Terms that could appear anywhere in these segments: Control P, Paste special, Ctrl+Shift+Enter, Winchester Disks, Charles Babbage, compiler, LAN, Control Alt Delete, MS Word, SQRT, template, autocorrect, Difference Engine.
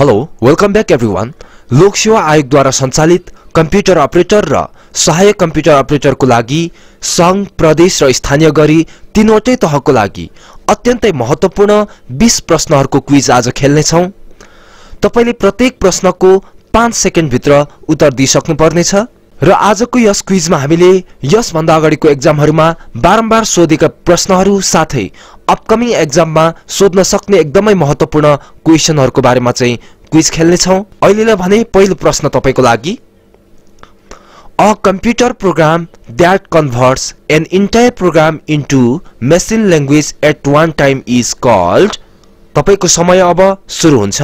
Hello welcome back everyone. लोकसेवा आयोगद्वारा सञ्चालित कम्प्युटर अपरेटर र सहायक कम्प्युटर अपरेटरको लागि संघ प्रदेश र स्थानीय गरी तीनवटै तहको लागि अत्यन्तै महत्वपूर्ण 20 प्रश्नहरुको क्विज आज खेल्ने छौं। तपाईले प्रत्येक प्रश्नको 5 सेकेन्ड भित्र उत्तर दिन सक्नुपर्ने छ र आजको यस क्विजमा हामीले यस भन्दा अगाडिको एक्जामहरुमा बारम्बार सोधेका प्रश्नहरु साथै अपकमिङ एक्जाममा सोध्न सक्ने एकदमै महत्वपूर्ण क्वेशनहरुको बारेमा चाहिँ क्विज खेल्ने छौं। अहिलेलाई भने पहिलो प्रश्न तपाईको लागि, a computer program that converts an entire program into machine language at one time is called. तपाईको समय अब सुरु हुन्छ।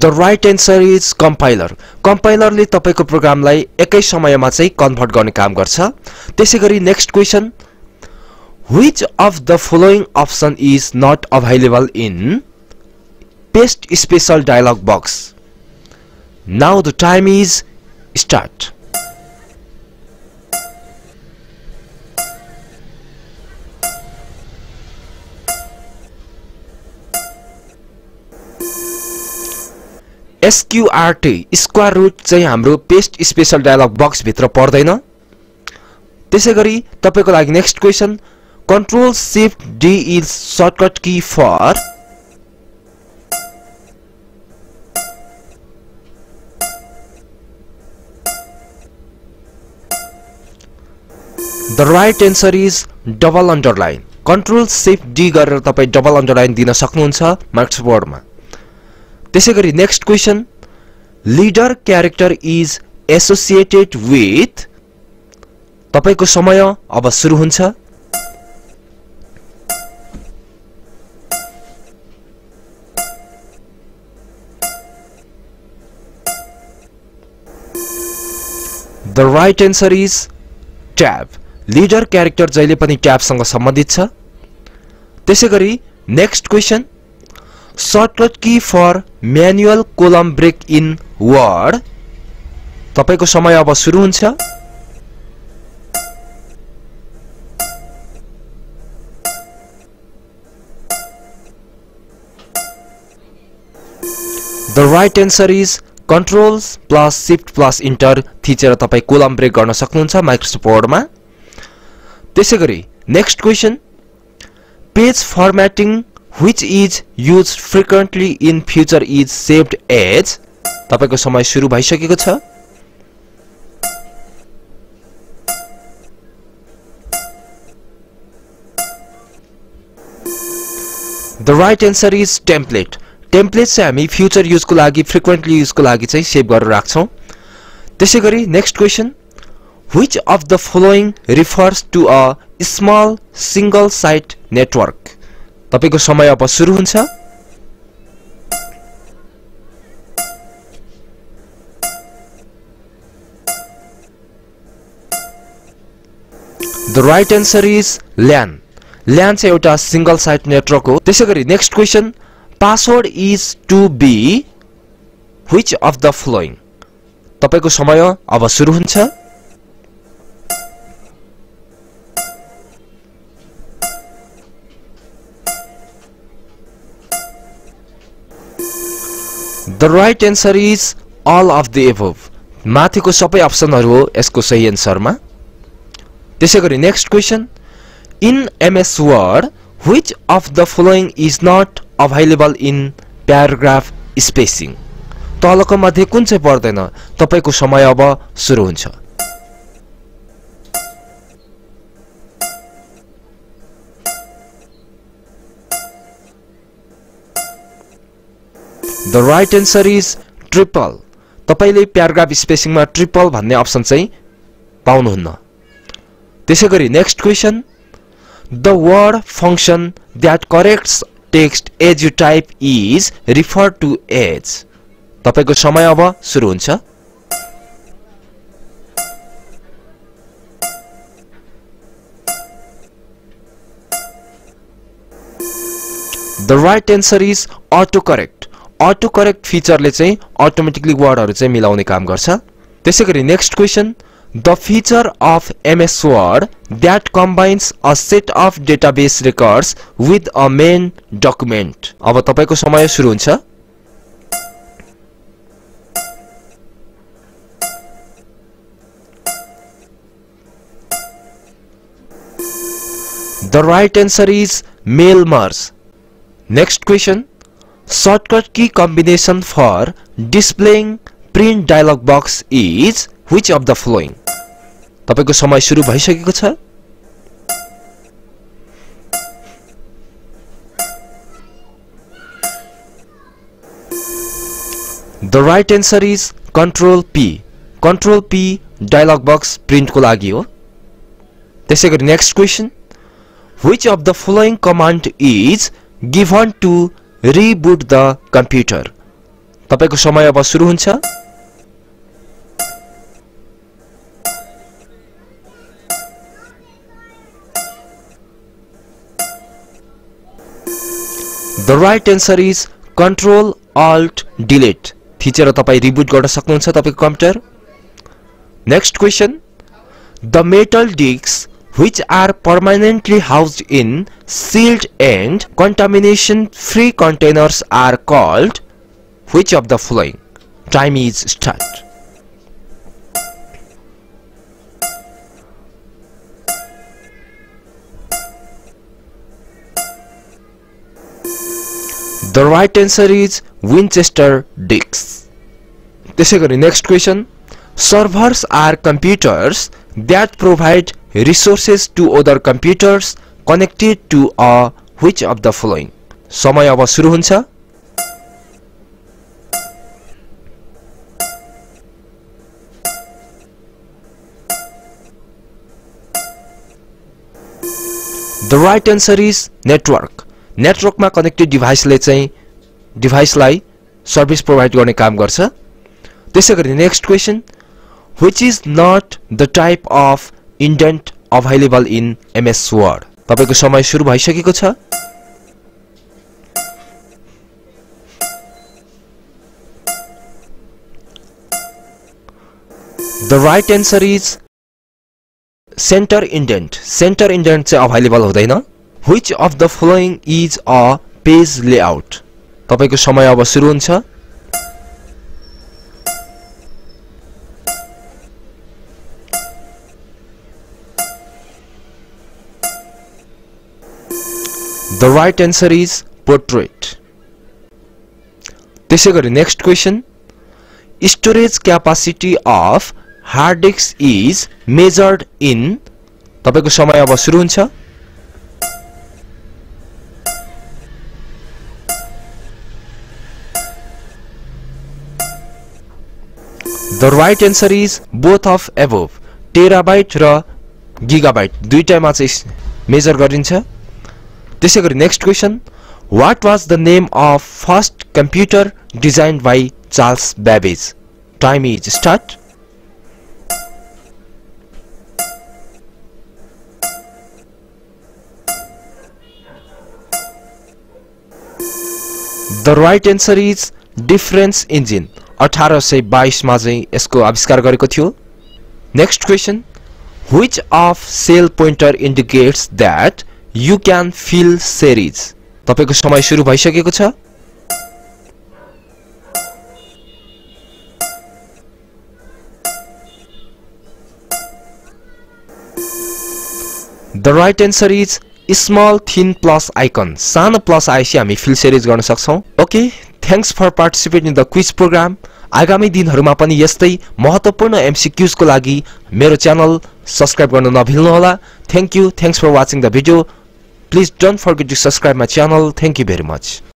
The right answer is compiler. Compiler ले तपाईको प्रोग्रामलाई एकै समयमा चाहिँ कन्भर्ट गर्ने काम गर्छ। त्यसैगरी next question, Which of the following option is not available in Paste special dialog box? Now the time is start. SQRT square root चाहिँ हाम्रो पेस्ट स्पेशल डायलॉग बक्स भित्र पर्दैन। त्यसैगरी तपाईको लागि next question, Ctrl+Shift+D is shortcut key for. The right answer is double underline. Ctrl+Shift+D गरेर तपाई double underline दिन सक्नुहुन्छ माइक्रोसफ्ट वर्डमा। त्यसैगरी next question, leader character is associated with. तपाईको समय अब सुरु हुन्छ। The right answer is tab. Leader character जहिले पनि ट्याबसँग सम्बन्धित छ। त्यसैगरी next question, shortcut key for manual column break in word. तपाईको समय अब सुरु हुन्छ। The right answer is Ctrl+Shift+Enter थिचेर तपाई कोलम ब्रेक गर्न सक्नुहुन्छ माइक्रोसफ्ट वर्डमा। त्यसैगरी next question, page formatting which is used frequently in future is saved as। तपाईको समय सुरु भइसकेको छ। The right answer is template. Template चाहिँ हामी future use को लागि frequently use को लागि चाहिँ सेभ गरेर राख्छौं। त्यसैगरी next question, which of the following refers to a small single site network। तपाईको समय अब सुरु हुन्छ। The right answer is LAN. LAN चाहिँ एउटा सिंगल साइट नेटवर्क हो। त्यसैगरी next question, password is to be which of the following. तपाईको समय अब सुरु हुन्छ। The right answer is all of the above. माथिको सबै अप्सनहरु हो यसको सही आन्सरमा। त्यसैगरी next question, in MS Word which of the following is not available in paragraph spacing। तलको मध्ये कुन चाहिँ पर्दैन। तपाईको समय अब सुरु हुन्छ। The right answer is triple। तपाईले प्याराग्राफ स्पेसिङमा ट्रिपल भन्ने अप्सन चाहिँ पाउनुहुन्न। त्यसैगरी next question, the word function that corrects text as you type is refer to as. तपाईको समय अब सुरु हुन्छ। The right answer is autocorrect। autocorrect फिचरले चाहिँ अटोमेटिकली वर्डहरु चाहिँ मिलाउने काम गर्छ। त्यसैगरी next question The feature of MS Word that combines a set of database records with a main document. अब तपाईको समय सुरु हुन्छ। The right answer is mail merge. Next question. Shortcut key combination for displaying print dialog box is which of the following? तपाईको समय सुरु भइसकेको छ। The right answer is Control P. Control P dialog box print को लागि हो। त्यसैगरी next question. Which of the following command is given to reboot the computer? तपाईको समय अब सुरु हुन्छ। The right answer is Control Alt Delete. थिचेर तपाई रिबूट गर्न सक्नुहुन्छ तपाईको computer. Next question. The metal disks which are permanently housed in sealed and contamination-free containers are called which of the following? Time is start. The right answer is Winchester Disks. त्यसैगरी next question. Servers are computers that provide resources to other computers connected to a which of the following? समय अब सुरु हुन्छ। The right answer is network. Network मा connected डिभाइसले चाहिँ डिभाइसलाई service provide गर्ने काम गर्छ। त्यसैगरी next question, which is not the type of indent available in MS word? तपाईको समय सुरु भइसकेको छ। The right answer is centre indent. Centre indent चाहिँ अवेलेबल हुँदैन। Which of the following is a page layout? तपाईको समय अब सुरु हुन्छ। The right answer is portrait. त्यसैगरी next question. Storage capacity of hard disk is measured in. तपाईको समय अब सुरु हुन्छ। The right answer is both of above. Terabyte र gigabyte दुईटामा चाहिँ मेजर गरिन्छ। त्यसैगरी next question. What was the name of first computer designed by Charles Babbage? Time is start. The right answer is Difference Engine. 1822 मा चाहिँ यसको आविष्कार गरेको थियो। Next question. Which of cell pointer indicates that you can fill series? तपाईको समय सुरु भइसकेको छ। The right answer is small thin plus icon. सानो प्लस आएपछि हामी फिल सिरिज गर्न सक्छौं। Okay, thanks for participate in the quiz programme. आगामी दिनहरुमा पनि यस्तै महत्त्वपूर्ण एमसीक्यूज को लागि मेरो च्यानल सब्स्क्राइब गर्न नभुल्नु होला। Thank you. Thanks for watching the video. Please don't forget to subscribe my channel. Thank you very much.